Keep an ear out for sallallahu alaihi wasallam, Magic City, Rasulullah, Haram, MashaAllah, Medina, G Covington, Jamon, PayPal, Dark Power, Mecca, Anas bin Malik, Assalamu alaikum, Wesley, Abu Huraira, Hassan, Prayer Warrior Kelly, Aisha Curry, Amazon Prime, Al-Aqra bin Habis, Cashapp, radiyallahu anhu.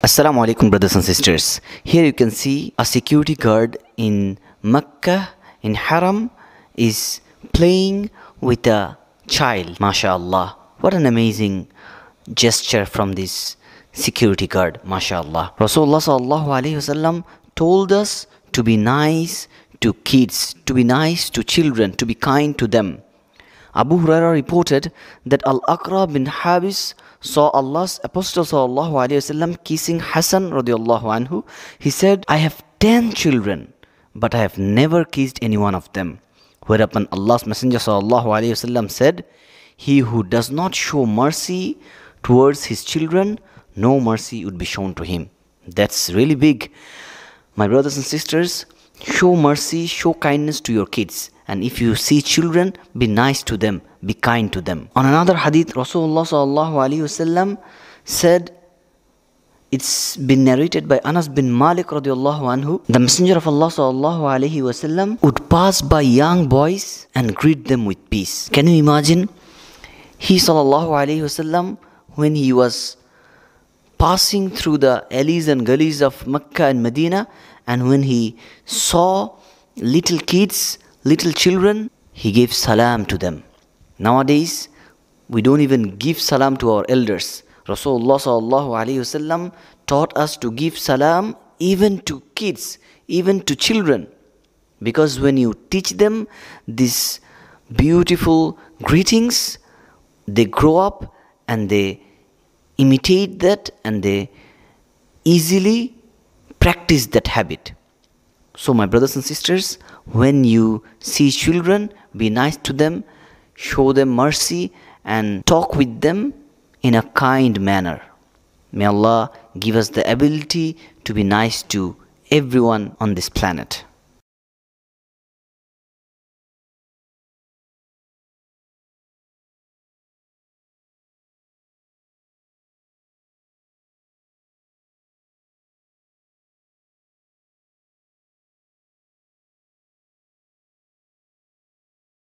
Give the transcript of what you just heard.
Assalamu alaikum brothers and sisters. Here you can see a security guard in Mecca in Haram is playing with a child. MashaAllah. What an amazing gesture from this security guard. MashaAllah. Rasulullah sallallahu alaihi wasallam told us to be nice to kids, to be nice to children, to be kind to them. Abu Huraira reported that Al-Aqra bin Habis saw Allah's Apostle sallallahu alaihi wasallam kissing Hassan radiyallahu anhu. He said, "I have 10 children, but I have never kissed any one of them." Whereupon Allah's Messenger sallallahu alaihi wasallam said, "He who does not show mercy towards his children, no mercy would be shown to him." That's really big. My brothers and sisters, show mercy, show kindness to your kids. And if you see children, be nice to them, be kind to them. On another hadith, Rasulullah sallallahu alaihi wasallam said, it's been narrated by Anas bin Malik radiallahu anhu, the Messenger of Allah sallallahu alaihi wasallam would pass by young boys and greet them with peace. Can you imagine? He sallallahu alaihi wasallam, when he was passing through the alleys and gullies of Mecca and Medina, and when he saw little kids, little children, he gave salam to them. Nowadays, we don't even give salam to our elders. Rasulullah sallallahu alaihi wasallam taught us to give salam even to kids, even to children. Because when you teach them these beautiful greetings, they grow up and they imitate that and they easily practice that habit. So my brothers and sisters, when you see children, be nice to them, show them mercy and talk with them in a kind manner. May Allah give us the ability to be nice to everyone on this planet.